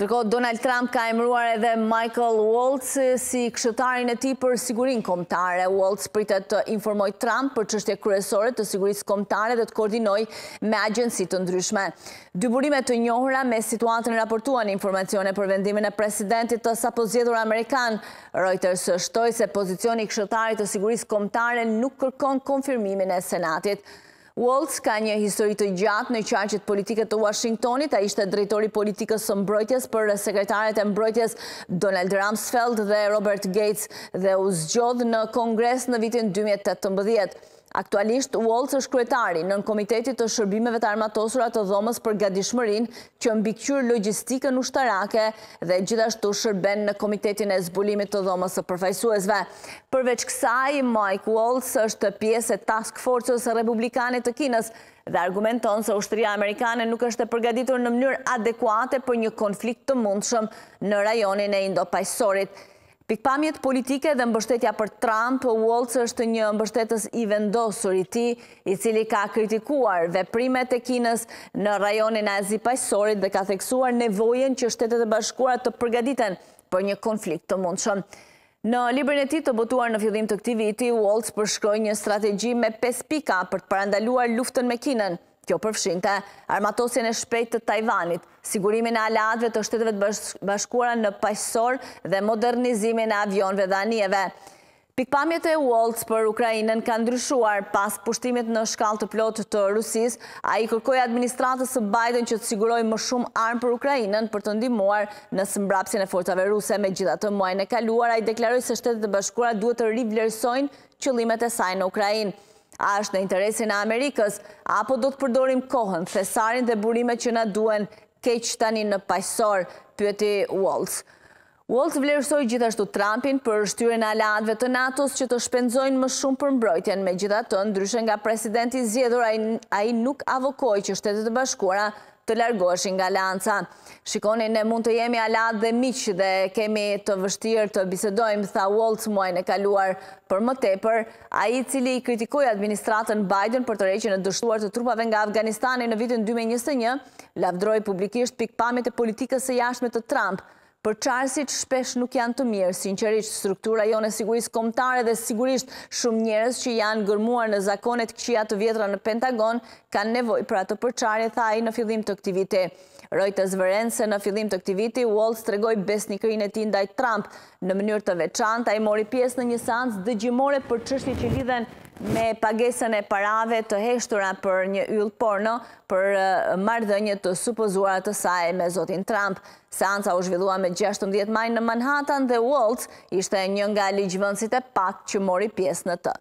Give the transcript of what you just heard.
Ndërkohë, Donald Trump ka emëruar edhe Michael Waltz si këshëtarin e tij për sigurinë kombëtare. Waltz pritet të informoj Trump për çështje kryesore të sigurisë kombëtare dhe të koordinoj me agjenci të ndryshme. Dy burime të njohura me situatën raportuan informacione për vendimin e presidentit të sapo zgjedhur amerikan. Reuters shtoi se pozicioni i këshëtarit të sigurisë kombëtare nuk kërkon konfirmimin e Senatit. Waltz ka një histori të gjatë në qarqet politike të Washingtonit, ai ishte drejtori politikës së mbrojtjes për sekretaret e mbrojtjes Donald Rumsfeld dhe Robert Gates dhe u zgjodh në Kongres në vitin 2018. Aktualisht, Waltz është kryetari nën Komitetit të Shërbimeve të Armatosura të Dhomës për Gatishmërinë, që mbikëqyr logjistikën ushtarake dhe gjithashtu shërben në Komitetin e Zbulimit të Dhomës së Përfaqësuesve. Përveç kësaj, Mike Waltz është pjesë e Task Force-s Republikane të Kinës dhe argumenton se ushtria amerikane nuk është e përgatitur në mënyrë adekuate për një konflikt të mundshëm në rajonin e Indo-Pajsorit. Pikpamjet politike dhe mbështetja për Trump, Waltz është një mbështetës i vendosur i tij, i cili ka kritikuar veprimet e Kinës në rajonin e Azi-Pajsorit dhe ka theksuar nevojën që Shtetet e Bashkuara të përgatiten për një konflikt të mundshëm. Në librin e tij të botuar në fillim të këtij viti, Waltz përshkroi një strategji me 5 pika për të parandaluar luftën me Kinën. Kjo përfshinte armatosjen e shpejtë të Tajvanit, sigurimin e aleatëve të Shteteve të Bashkuara në paqësor dhe modernizimin e avionëve dhe anijeve. Pikpamjet e Waltz për Ukrainën kanë ndryshuar pas pushtimit në shkallë të plotë të Rusisë. Ai kërkoi administratës së Biden që të sigurojë më shumë armë për Ukrainën për të ndihmuar në sëmbrapsjen e forcave ruse. Megjithatë, muajin e kaluar ai deklaroi se Shtetet e Bashkuara duhet të rivlerësojnë qëllimet e saj në Ukrainë. A është në interesin e Amerikës, apo do të përdorim kohën, thesarin dhe burimet që na duhen keq tani në paqësor, pyeti Waltz. Waltz vlerësoi gjithashtu Trumpin për shtyrjen e aleatëve të NATO-s që të shpenzojnë më shumë për mbrojtjen. Megjithatë, ndryshe nga presidenti i zgjedhur, ai nuk avokoi që Shtetet e Bashkuara të largoheshin nga alianca. Shikoni, ne mund të jemi aleat dhe miq dhe kemi të vështirë të bisedojmë, tha Waltz muajin e kaluar. Për më tepër, ai i cili kritikoi administratën Biden për tërheqjen e dështuar të trupave nga Afganistani në vitin 2021, lavdroi publikisht pikpamjet e politikës së jashtme të Trump. Për çarësit shpesh nuk janë të mirë, sinqerisht, struktura jone e sigurisë kombëtare dhe sigurisht shumë njerëz që janë gërmuar në zakonet këqija të vjetra në Pentagon kanë nevojë për atë përçarje, tha ai në fillim të këtij viti. Reuters vëren se në fillim të këtij viti Waltz tregoi besnikërinë e tij ndaj Trump në mënyrë të veçantë. Ai mori pjesë në një seancë dëgjimore për çështjet që lidhen me pagesën e parave të heshtura për një yll porno për marrëdhënie të supozuara të saj me zotin Trump. Seanca u zhvillua me 16 maj në Manhattan dhe Waltz ishte një nga ligjvendësit e pak që mori pjesë në të.